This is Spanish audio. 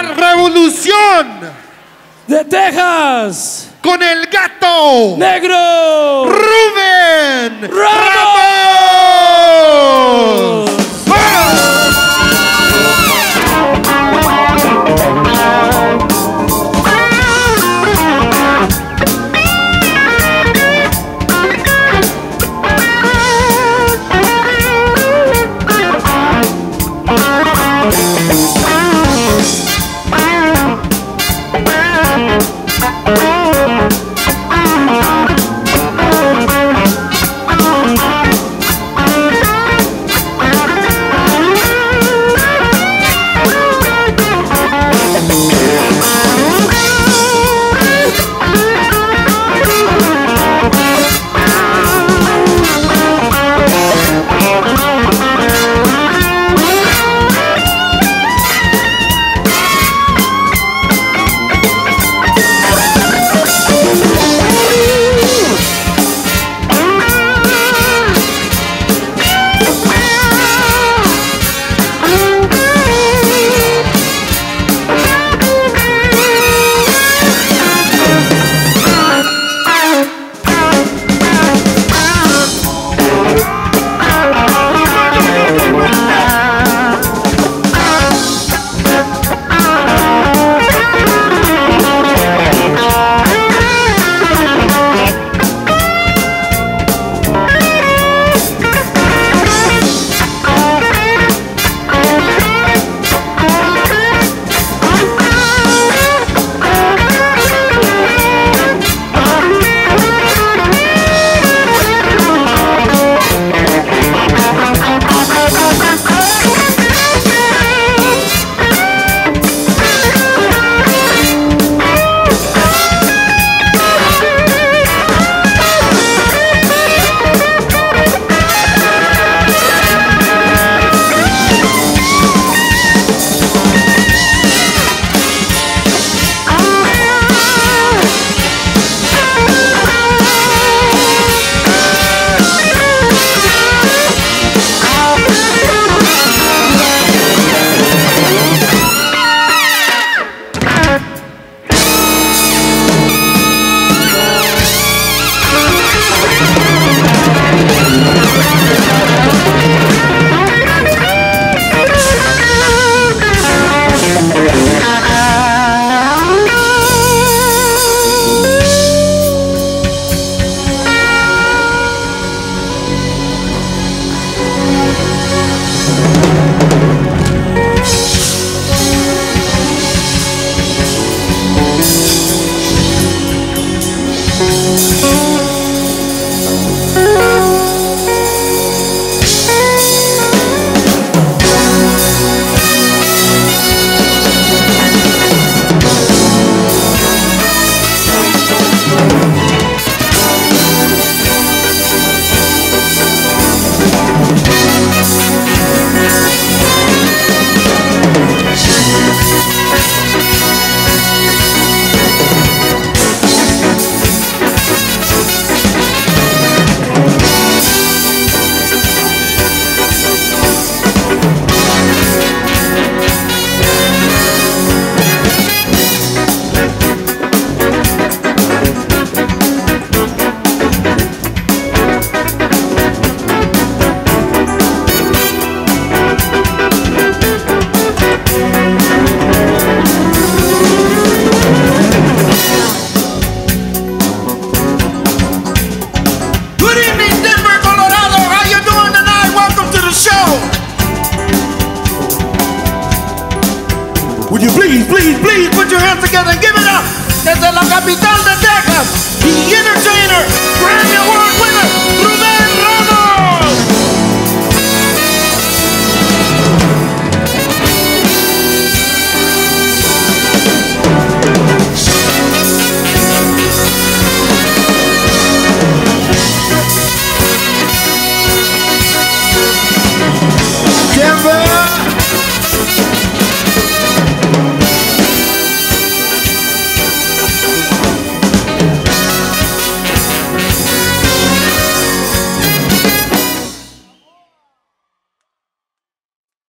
gran revolución de Texas con el gato negro Ruben Ramos. Would you please, please, please put your hands together and give it up? Desde la capital de Texas, the entertainer, Grammy Award winner.